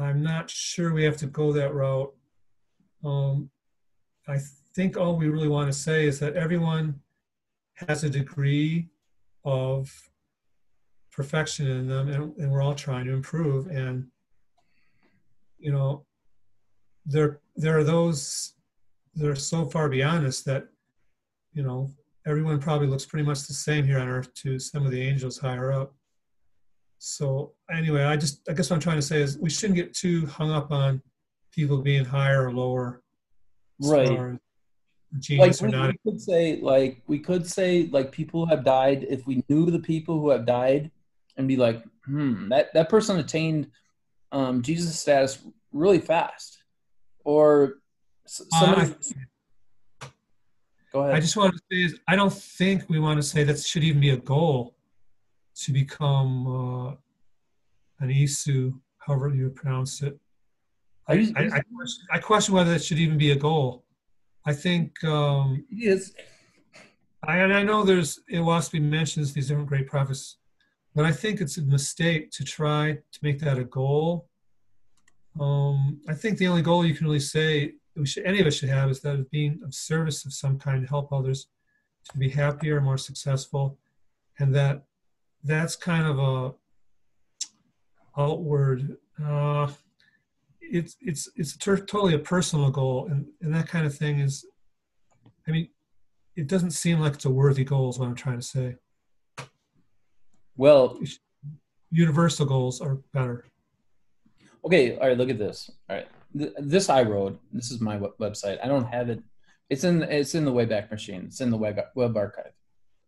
I'm not sure we have to go that route. I think all we really want to say is that everyone has a degree of perfection in them, and we're all trying to improve. And, you know, there are those that are so far beyond us that, you know, everyone probably looks pretty much the same here on earth to some of the angels higher up. So anyway, I guess what I'm trying to say is we shouldn't get too hung up on people being higher or lower. Right. Like we could say people have died. If we knew the people who have died and be like, that person attained Jesus status really fast. Or somebody. Go ahead. I just want to say is I don't think we want to say that should even be a goal to become an Isu, however you pronounce it. I question whether that should even be a goal. I think yes. I know there's Iwasbi mentions these different great prophets, but I think it's a mistake to try to make that a goal. I think the only goal you can really say any of us should have is that of being of service of some kind to help others to be happier, more successful, and that's kind of a outward. It's totally a personal goal, and that kind of thing is, I mean, it doesn't seem like it's a worthy goal is what I'm trying to say. Well, universal goals are better. Okay, all right, look at this. All right, this I wrote. This is my website. I don't have it. It's in the Wayback Machine. It's in the web archive.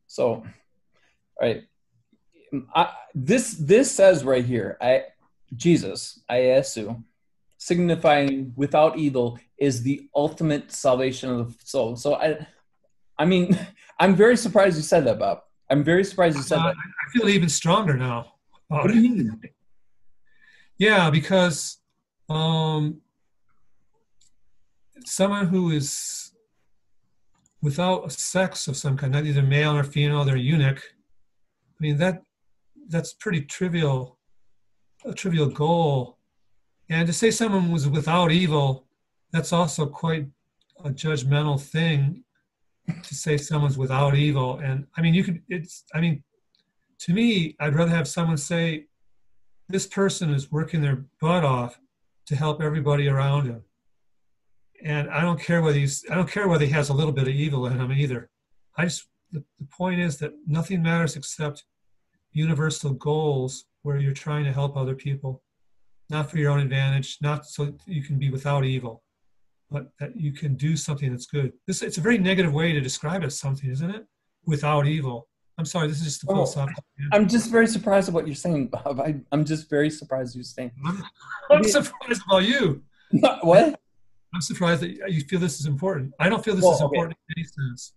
So, all right, this says right here, Jesus, Iasu, signifying without evil, is the ultimate salvation of the soul. So I mean, I'm very surprised you said that, Bob. I'm very surprised you said that. I feel even stronger now. What do you mean? Yeah, because someone who is without a sex of some kind, not either male or female, they're eunuch. I mean, that's pretty trivial, a trivial goal. And to say someone was without evil, that's also quite a judgmental thing to say someone's without evil. And I mean, to me, I'd rather have someone say, this person is working their butt off to help everybody around him. And I don't care whether he has a little bit of evil in him either. The point is that nothing matters except universal goals where you're trying to help other people. Not for your own advantage, not so that you can be without evil, but that you can do something that's good. It's a very negative way to describe it as something, isn't it? Without evil. I'm sorry, this is just the philosophical. I'm just very surprised at what you're saying, Bob. I'm just very surprised you're saying. I'm surprised about you. What? I'm surprised that you feel this is important. I don't feel this is important in any sense.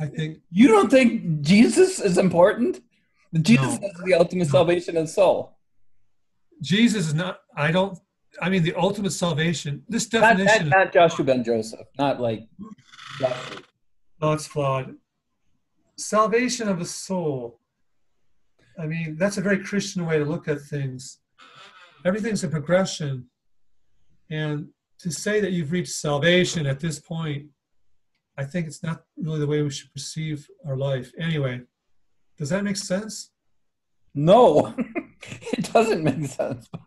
I think. You don't think Jesus is important? Jesus is the ultimate salvation of the soul. Jesus is not, the ultimate salvation, this definition. Not Joshua Ben Joseph, not like Joshua. No, it's flawed. Salvation of the soul. I mean, that's a very Christian way to look at things. Everything's a progression. And to say that you've reached salvation at this point, I think it's not really the way we should perceive our life. Anyway, does that make sense? No. It doesn't make sense, Bob.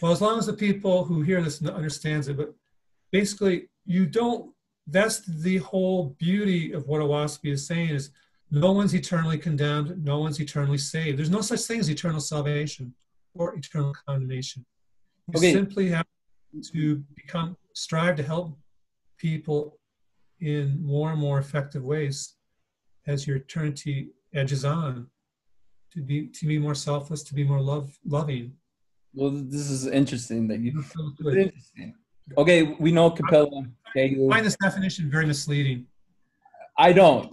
Well, as long as the people who hear this understands it, but basically that's the whole beauty of what Iwasbi is saying is no one's eternally condemned, no one's eternally saved. There's no such thing as eternal salvation or eternal condemnation. You simply have to strive to help people in more and more effective ways as your eternity edges on. To be more selfless, to be more loving. Well, this is interesting that you. Interesting. Okay, we know Capella. I find this definition very misleading. I don't.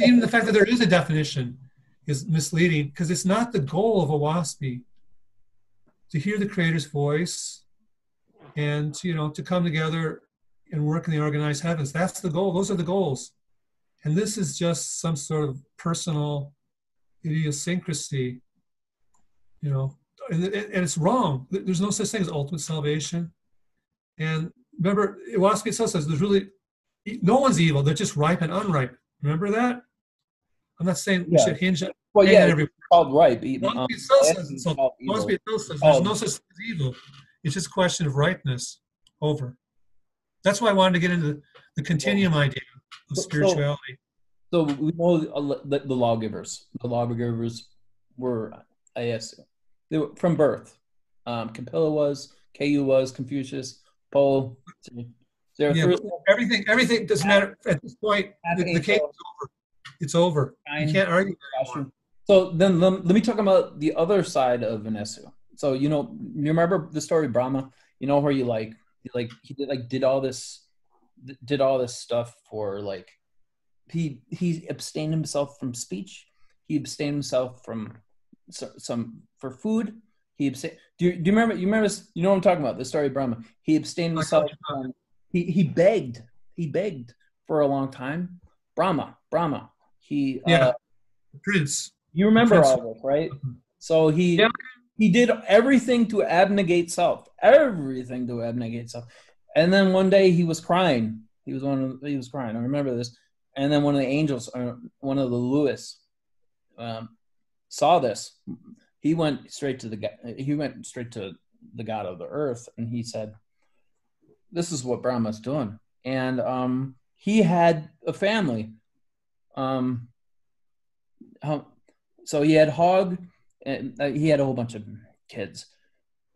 Even the fact that there is a definition is misleading because it's not the goal of Iwasbi to hear the Creator's voice and to come together and work in the organized heavens. That's the goal. Those are the goals, and this is just some sort of personal idiosyncrasy, and it's wrong. There's no such thing as ultimate salvation. And remember, Iwaski itself says there's really no one's evil. They're just ripe and unripe. Remember that? I'm not saying we should hinge on. Well, yeah, it's called ripe. Iwaski itself says there's no such thing as evil. It's just a question of ripeness. Over. That's why I wanted to get into the continuum idea of spirituality. So we know the lawgivers. The lawgivers were, I guess, they were from birth. Kapila was, Ku was, Confucius, Paul. Everything doesn't matter at this point. The case is over. It's over. You can't argue anymore. So then let me talk about the other side of Vinesu. So you remember the story of Brahma. You know where you did all this stuff for he abstained himself from speech. He abstained himself from for food. He abstained. Do you remember? You know what I'm talking about? The story of Brahma. He abstained himself from. He begged. He begged for a long time. Brahma. He prince. You remember all this, right? So he. Yeah. He did everything to abnegate self, and then one day he was crying. He was crying. I remember this. And then one of the angels, one of the Lewis, saw this. He went straight to the god of the earth, and he said, "This is what Brahma's doing." And he had a family. So he had Hog. And he had a whole bunch of kids,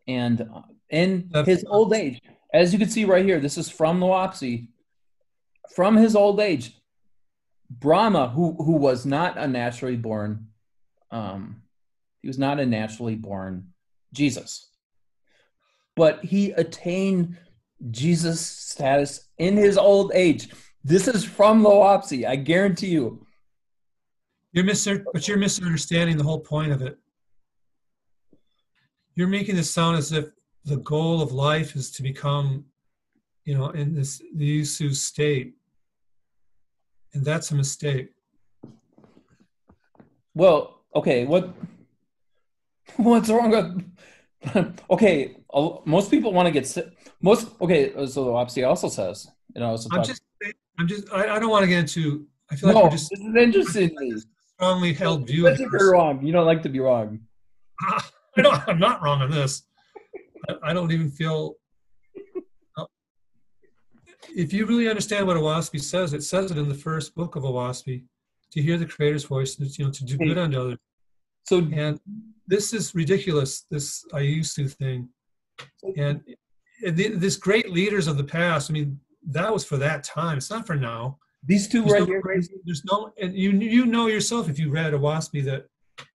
and in his old age, as you can see right here, this is from the Wapsi. From his old age, Brahma, who was not a naturally born, he was not a naturally born Jesus, but he attained Jesus status in his old age. This is from the Wapsi, I guarantee you. You're misunderstanding the whole point of it. You're making this sound as if the goal of life is to become, in this Yusu state. And that's a mistake. Well, okay, what's wrong with, okay, most people want to get sick. So the Wapsi also says, I don't want to get into, I feel like we're just, this is interesting. Strongly held view. If you're wrong, you don't like to be wrong. I'm not wrong on this. I don't even feel. If you really understand what Iwaspy says, it says it in the first book of Iwaspy, to hear the Creator's voice, to do good unto others. So, and this is ridiculous. This Ayusu thing, and these great leaders of the past. I mean, that was for that time. It's not for now. These two right here. There's no, and you know yourself if you read Iwaspy that.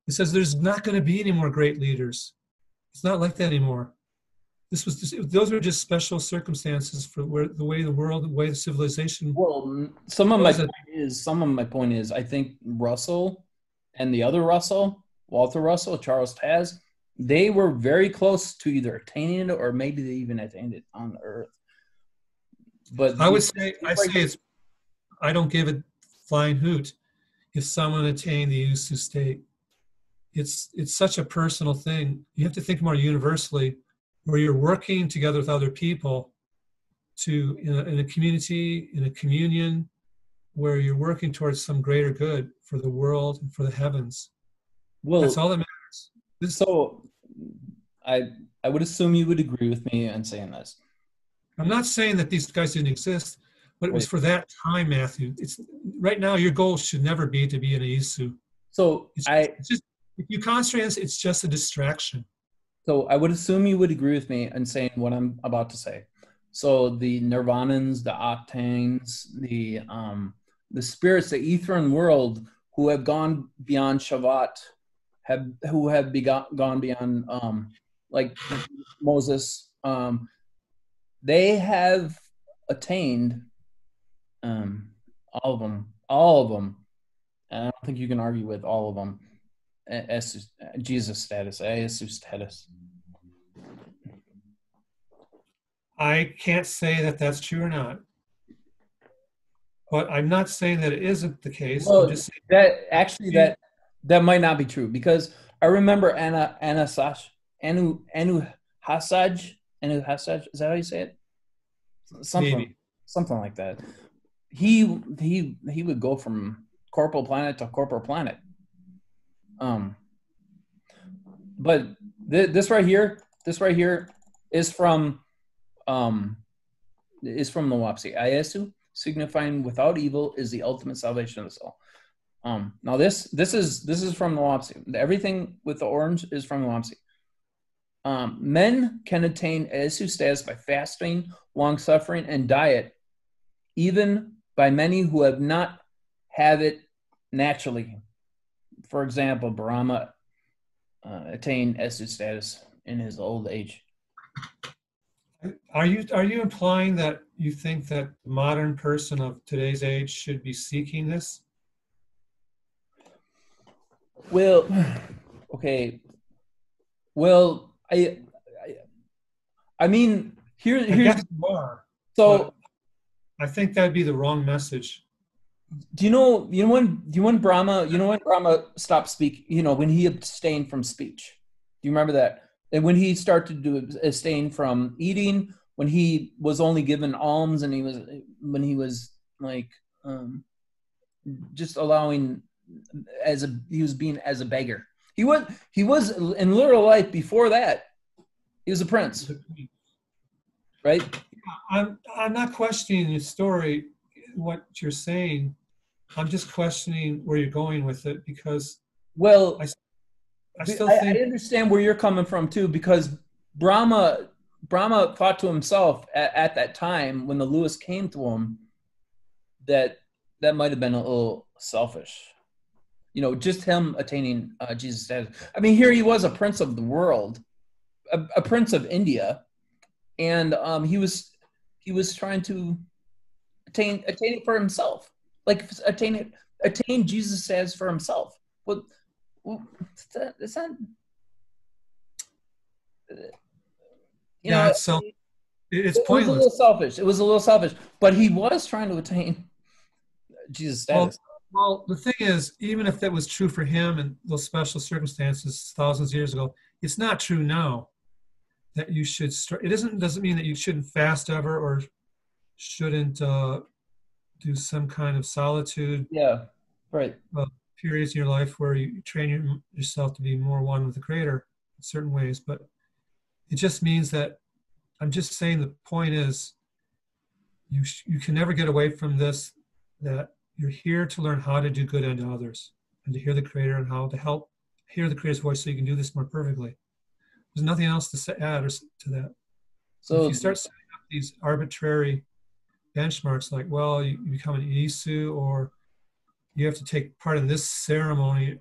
It says there's not going to be any more great leaders. It's not like that anymore. Those were just special circumstances for the way the civilization. Well, some of my point is I think Russell and the other Russell, Walter Russell, Charles Taz, they were very close to either attaining it or maybe they even attained it on Earth. But I don't give a flying hoot if someone attained the Yuzu state. It's such a personal thing. You have to think more universally, where you're working together with other people to in a community, in a communion, where you're working towards some greater good for the world and for the heavens. Well, that's all that matters. So I would assume you would agree with me in saying this. I'm not saying that these guys didn't exist, but it was for that time, Matthew. Right now, your goal should never be to be an Isu. So if you concentrate on this, it's just a distraction. So I would assume you would agree with me in saying what I'm about to say. So the Nirvanans, the Octanes, the spirits, the Ethereal world, who have gone beyond Shavat, gone beyond like Moses, they have attained all of them, and I don't think you can argue with all of them. Jesus status, ASU status. I can't say that that's true or not, but I'm not saying that it isn't the case. Well, I'm just that might not be true because I remember Anna Sash Anu Hasaj. Anu Hasaj, is that how you say it? Something like that. He would go from corporal planet to corporal planet. But this right here is from the Wapsi. Ayasu, signifying without evil, is the ultimate salvation of the soul. Now this is from the Wapsi. Everything with the orange is from the Wapsi. Men can attain Ayasu status by fasting, long suffering, and diet, even by many who have not had it naturally. For example, Brahma attained Ayasu status in his old age. Are you implying that you think that the modern person of today's age should be seeking this? Well, okay. Well, I mean, here's more. So I think that'd be the wrong message. Do you know when Brahma stopped speaking, when he abstained from speech? Do you remember that? And when he started to abstain from eating, when he was only given alms, and just allowing he was being as a beggar. He was in literal life before that. He was a prince, right? I'm not questioning the story, what you're saying. I'm just questioning where you're going with it, because I understand where you're coming from too, because Brahma thought to himself at that time when the Lewis came to him that might have been a little selfish, just him attaining Jesus' status. I mean, here he was a prince of the world, a prince of India, and he was trying to attain it for himself, attain Jesus' status for himself. Well, it's not. It's pointless. It was a little selfish. But he was trying to attain Jesus' status. Well, the thing is, even if that was true for him in those special circumstances thousands of years ago, it's not true now. That you should start. It doesn't mean that you shouldn't fast ever, or shouldn't do some kind of solitude. Yeah. Right. Periods in your life where you train yourself to be more one with the Creator in certain ways, but it just means that I'm just saying the point is you can never get away from this, that you're here to learn how to do good unto others and to hear the Creator and how to help hear the Creator's voice so you can do this more perfectly. There's nothing else to add to that. So if you start setting up these arbitrary benchmarks like, well, you become an Isu, or you have to take part in this ceremony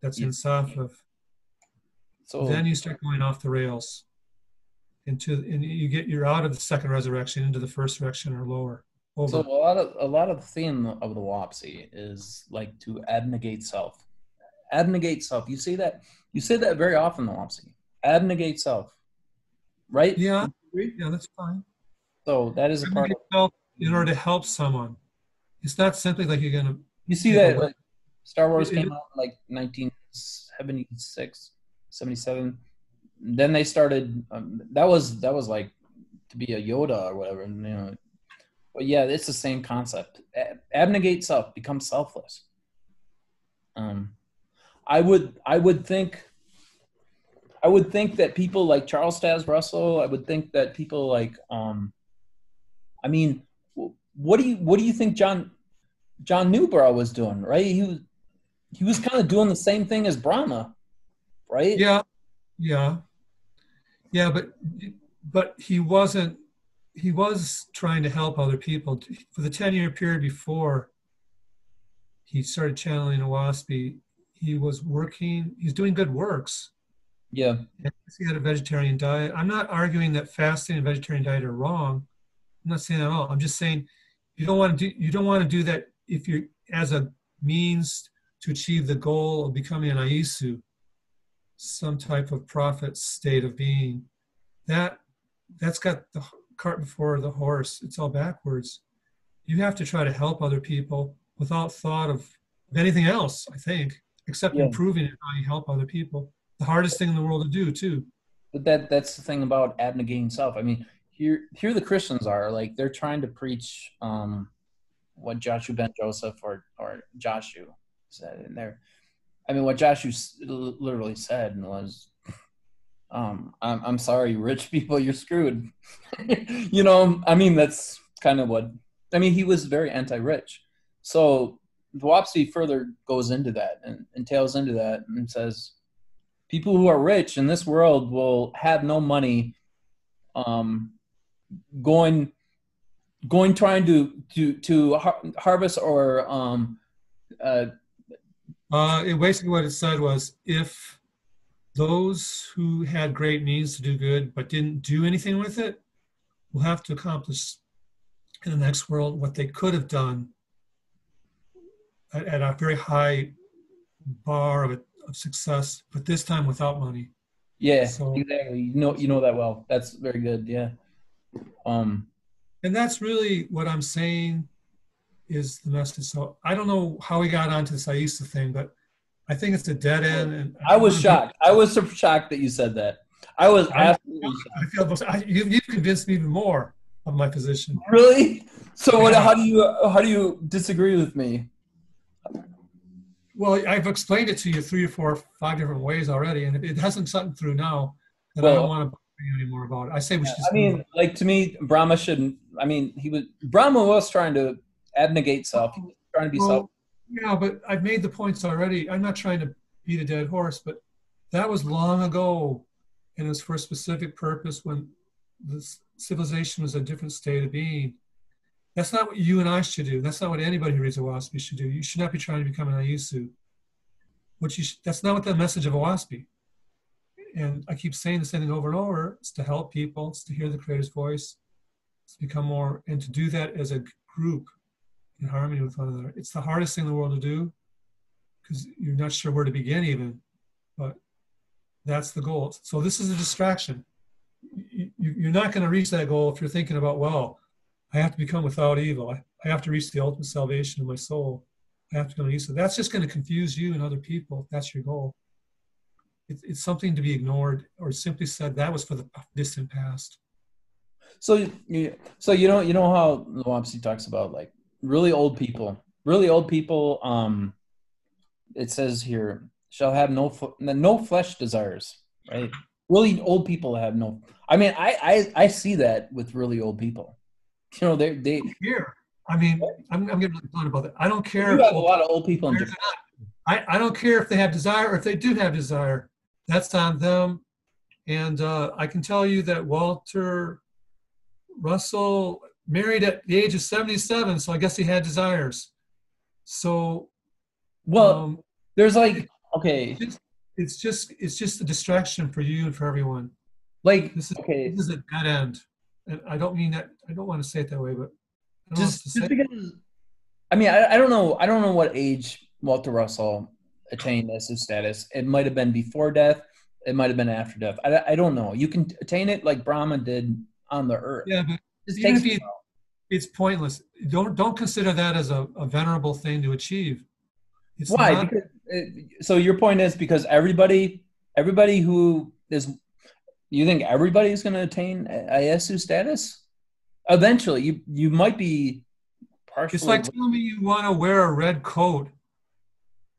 that's in Safav. So then you start going off the rails, and you're out of the second resurrection into the first resurrection or lower. Over. So a lot of the theme of the Wapsi is like to abnegate self. Abnegate self. You say that very often in the Wapsi. Abnegate self. Right? Yeah. Yeah, that's fine. So that is a part of self in order to help someone. It's not simply like you're gonna. You see that Star Wars came out in 1976, 77. Then they started. That was like to be a Yoda or whatever. But yeah, it's the same concept. Abnegate self, become selfless. I would think that people like Charles Taze Russell. I would think that people like. I mean, what do you think, John Newborough was doing, right? He was kind of doing the same thing as Brahma, right? Yeah. But he was trying to help other people. For the 10-year period before he started channeling Awaspi, he's doing good works. Yeah. And he had a vegetarian diet. I'm not arguing that fasting and vegetarian diet are wrong. I'm not saying that at all. I'm just saying you don't want to do that if you're as a means to achieve the goal of becoming an Aisu, some type of prophet state of being. That's got the cart before the horse. It's all backwards. You have to try to help other people without thought of anything else, I think, except improving how you help other people. The hardest thing in the world to do, too. But that's the thing about abnegating self. I mean, here the Christians are, like, they're trying to preach what Joshua ben Joseph or Joshua said in there. I mean, what Joshua literally said was, I'm sorry, rich people, you're screwed. You know, I mean, that's kind of what, I mean, he was very anti-rich. So Dwapsi further goes into that and entails into that and says, people who are rich in this world will have no money trying to harvest or basically what it said was, if those who had great means to do good but didn't do anything with it will have to accomplish in the next world what they could have done at a very high bar of success, but this time without money. Yeah, so, exactly. You know that well. That's very good. Yeah. And that's really what I'm saying is the message. So I don't know how we got onto this Aisa thing, but I think it's a dead end. And I was shocked. I was so shocked that you said that. I was absolutely shocked. I feel you've convinced me even more of my position. Really? So what? How do you disagree with me? Well, I've explained it to you 3 or 4 or 5 different ways already, and it hasn't sunk through now that, well, I don't want to bother you anymore about it. I say we should. I mean, like, to me, Brahma shouldn't. I mean, Brahma was trying to abnegate self, he was trying to be self. Yeah, but I've made the points already. I'm not trying to beat a dead horse, but that was long ago, and it was for a specific purpose when the civilization was a different state of being. That's not what you and I should do. That's not what anybody who reads Awaspi should do. You should not be trying to become an Ayusu. That's not what the message of Awaspi. And I keep saying the same thing over and over. It's to help people. It's to hear the Creator's voice. It's to become more, and to do that as a group in harmony with one another. It's the hardest thing in the world to do because you're not sure where to begin even, but that's the goal. So this is a distraction. You're not going to reach that goal if you're thinking about, well, I have to become without evil. I have to reach the ultimate salvation of my soul. I have to become evil. That's just going to confuse you and other people if that's your goal. It's something to be ignored or simply said that was for the distant past. So you know how Nwapsi talks about, like, really old people. It says here, shall have no flesh desires, right? Really old people have no. I mean, I see that with really old people. You know, they here. I mean, I'm getting really blunt about that. I don't care. You have a lot of old people in Japan. I don't care if they have desire or if they do have desire. That's on them. And I can tell you that Walter Russell married at the age of 77, so I guess he had desires. So, well, there's like, okay, it's just a distraction for you and for everyone. Like, this is a dead end. And I don't mean that. I don't want to say it that way, but just because, I mean, I don't know. I don't know what age Walter Russell attained as his status. It might have been before death. It might have been after death. I don't know. You can attain it like Brahma did on the earth. Yeah, but it's pointless. Don't consider that as a venerable thing to achieve. It's why? Not, because so your point is because everybody who is. You think everybody's going to attain Ayasu status? Eventually, you might be partially. It's like telling me you want to wear a red coat,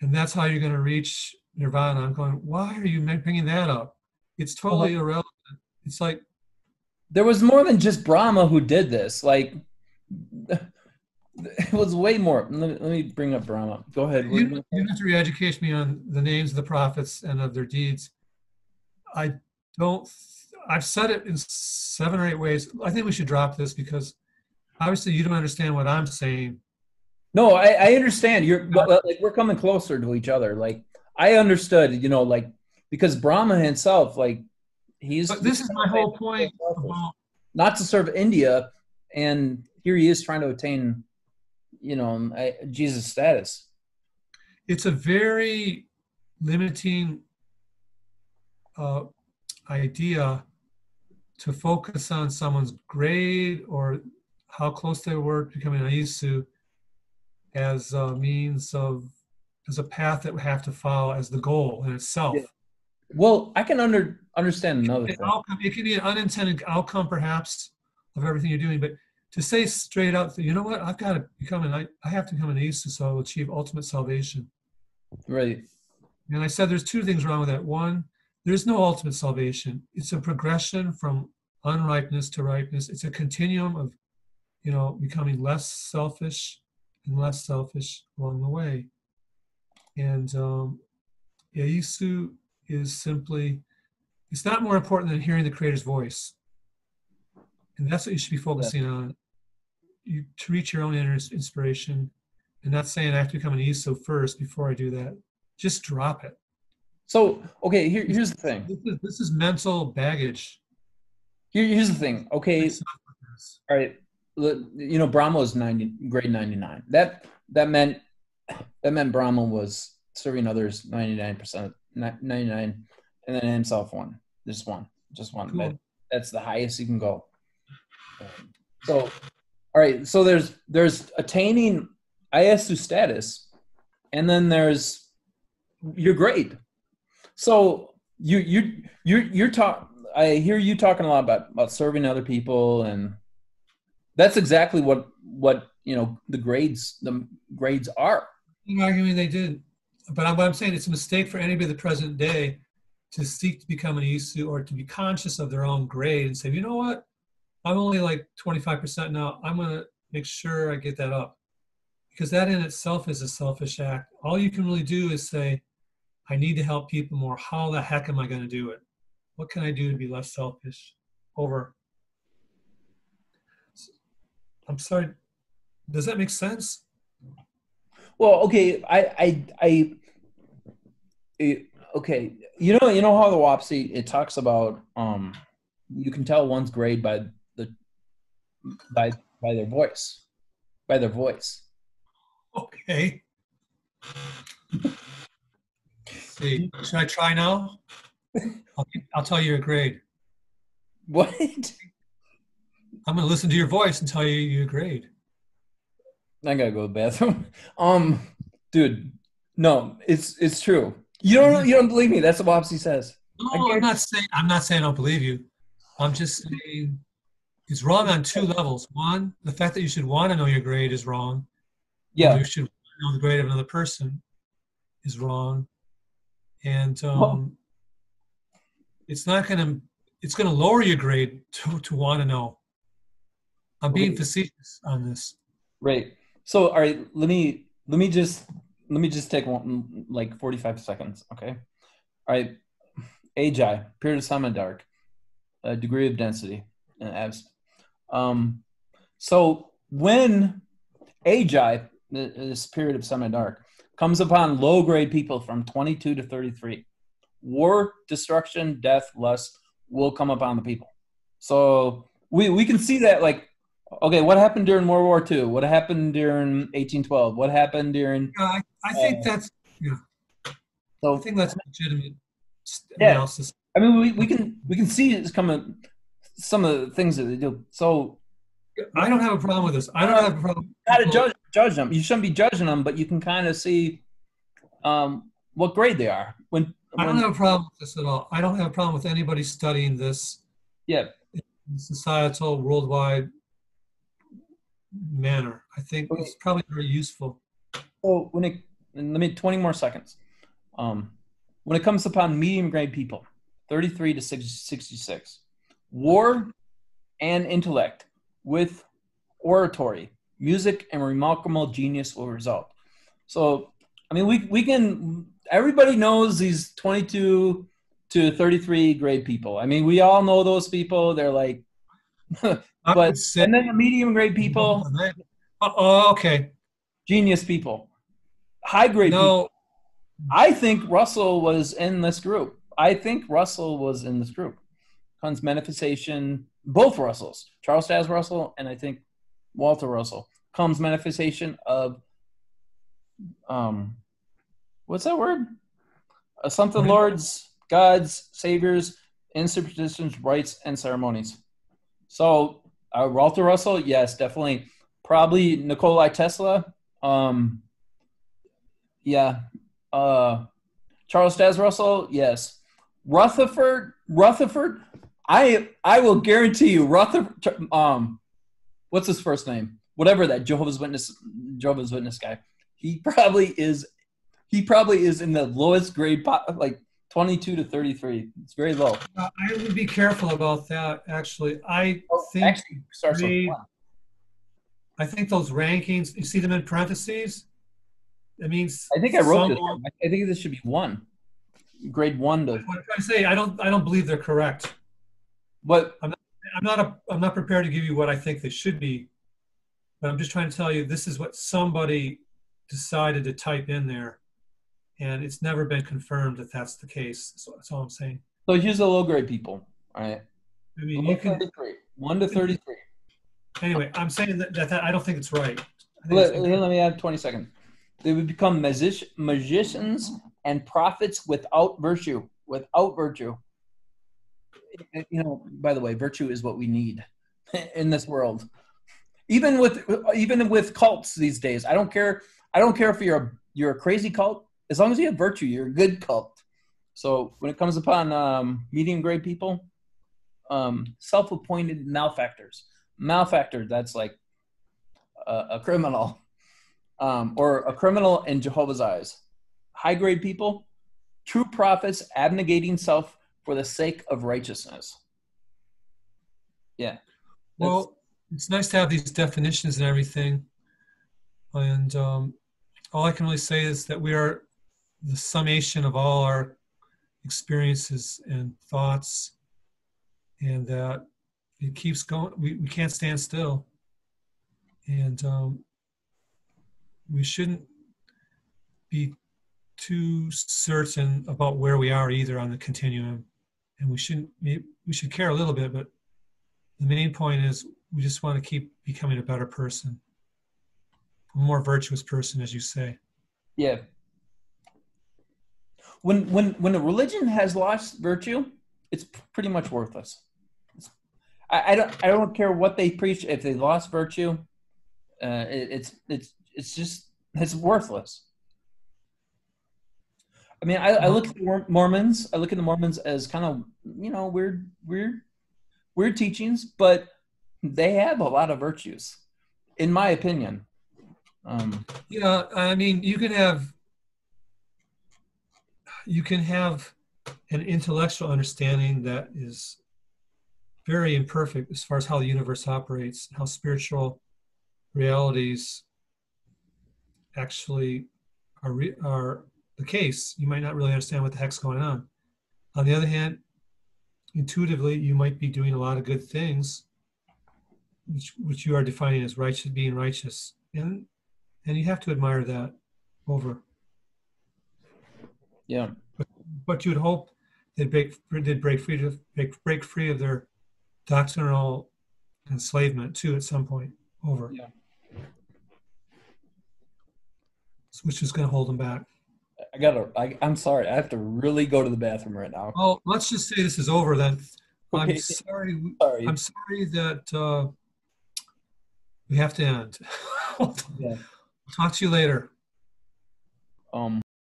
and that's how you're going to reach nirvana. I'm going, why are you bringing that up? It's totally irrelevant. It's like there was more than just Brahma who did this. Like, it was way more. Let me bring up Brahma. Go ahead. You have to re-educate me on the names of the prophets and of their deeds. I've said it in 7 or 8 ways. I think we should drop this because obviously you don't understand what I'm saying. No, I understand. We're coming closer to each other. Like, I understood, you know, like, because Brahma himself, like, he's. But this is my whole point. Not to serve India, and here he is trying to attain, you know, Jesus status. It's a very limiting idea to focus on someone's grade or how close they were to becoming an Aisu as a means of, as a path that we have to follow as the goal in itself. Yeah. Well, I can understand another thing. It could be an unintended outcome, perhaps, of everything you're doing. But to say straight up, you know what, I've got to become I have to become an atheist so I'll achieve ultimate salvation. Right. And I said there's two things wrong with that. One, there's no ultimate salvation. It's a progression from unripeness to ripeness. It's a continuum of, you know, becoming less selfish and less selfish along the way. And Yaesu is simply, it's not more important than hearing the Creator's voice. And that's what you should be focusing on. You, to reach your own inner inspiration, and not saying I have to become an Esau first before I do that. Just drop it. So, okay, here's the thing. This is mental baggage. Here's the thing. Okay, all right. You know, Brahma was grade 99. That meant Brahma was serving others 99%, 99, and then himself one. Just one. Cool. That's the highest you can go. So, all right. So there's attaining ISU status, and then there's your grade. So you're talking. I hear you talking a lot about serving other people, and that's exactly what you know the grades are. I'm arguing they did, but what I'm saying, it's a mistake for anybody in the present day to seek to become an ISU or to be conscious of their own grade and say, you know what, I'm only like 25% now. I'm going to make sure I get that up, because that in itself is a selfish act. All you can really do is say, I need to help people more. How the heck am I going to do it? What can I do to be less selfish? Over. I'm sorry. Does that make sense? Well, okay. Okay. You know how the WAPC, it talks about, you can tell one's grade by their voice. Okay. See, should I try now? I'll tell you your grade. What? I'm gonna listen to your voice and tell you your grade. I gotta go to the bathroom. Dude, no, it's true. You don't believe me? That's what Wopsy says. No, I'm not saying I don't believe you. I'm just saying it's wrong on two levels. One, the fact that you should want to know your grade is wrong. Yeah. You should want to know the grade of another person is wrong. And it's going to lower your grade to want to know. I'm being facetious on this. Right. So, all right, let me just take one, like 45 seconds. Okay. All right. Agi, period of sum dark. A degree of density and abs. So when Agi, this period of semi-dark, comes upon low-grade people from 22 to 33, war, destruction, death, lust will come upon the people. So we can see that, like, okay, what happened during World War II? What happened during 1812? What happened during? I think that's So I think that's legitimate analysis. I mean, we can see it's coming. Some of the things that they do. So, I don't have a problem with this. I don't have a problem. Got to judge them. You shouldn't be judging them, but you can kind of see what grade they are. I don't have a problem with this at all. I don't have a problem with anybody studying this. Yeah. In societal, worldwide manner. I think it's probably very useful. So let me 20 more seconds. When it comes upon medium grade people. 33 to 66. War and intellect with oratory, music, and remarkable genius will result. So, I mean, we can, everybody knows these 22 to 33 grade people. I mean, we all know those people. They're like, but, and then the medium grade people. Oh, okay. Genius people. High grade people. I think Russell was in this group. Hunt's manifestation, both Russells, Charles Stas Russell and I think Walter Russell, comes manifestation of, what's that word? Something lords, gods, saviors, and superstitions, rites, and ceremonies. So Walter Russell, yes, definitely. Probably Nikolai Tesla. Charles Stas Russell, yes. Rutherford. I will guarantee you Rutherford. What's his first name? Whatever that Jehovah's Witness guy. He probably is in the lowest grade, like 22 to 33. It's very low. I would be careful about that. Actually, I think those rankings. You see them in parentheses. That means I think I wrote this. I think this should be one. Grade one to. What I'm trying to say, I don't believe they're correct. But I'm not prepared to give you what I think they should be. But I'm just trying to tell you this is what somebody decided to type in there, and it's never been confirmed that that's the case. So that's all I'm saying. So here's the low grade people. All right. I mean, you can 1 to 33. Anyway, I'm saying that I don't think it's right. Let me add 20 seconds. They would become magicians and prophets without virtue. Without virtue. You know, by the way, virtue is what we need in this world. Even with cults these days, I don't care if you're a crazy cult. As long as you have virtue, you're a good cult. So when it comes upon medium grade people, self-appointed malefactors. Malefactor, that's like a criminal, or a criminal in Jehovah's eyes. High grade people, true prophets abnegating self for the sake of righteousness. Yeah. Well, it's nice to have these definitions and everything. And all I can really say is that we are the summation of all our experiences and thoughts, and that it keeps going. We can't stand still. And we shouldn't be too certain about where we are either on the continuum. And we should care a little bit, but the main point is we just want to keep becoming a better person, a more virtuous person, as you say. Yeah. When a religion has lost virtue, it's pretty much worthless. I don't care what they preach. If they lost virtue, it's worthless. I mean, I look at the Mormons. I look at the Mormons as kind of, you know, weird teachings, but they have a lot of virtues, in my opinion. Yeah, I mean, you can have an intellectual understanding that is very imperfect as far as how the universe operates, how spiritual realities actually are the case. You might not really understand what the heck's going on. On the other hand, intuitively, you might be doing a lot of good things, which you are defining as righteous, being righteous. And you have to admire that over. Yeah. But you would hope they'd break free of their doctrinal enslavement too at some point over. Yeah. Which is going to hold them back. I'm sorry. I have to really go to the bathroom right now. Well, let's just say this is over then. Okay. I'm sorry. I'm sorry that we have to end. I'll talk to you later.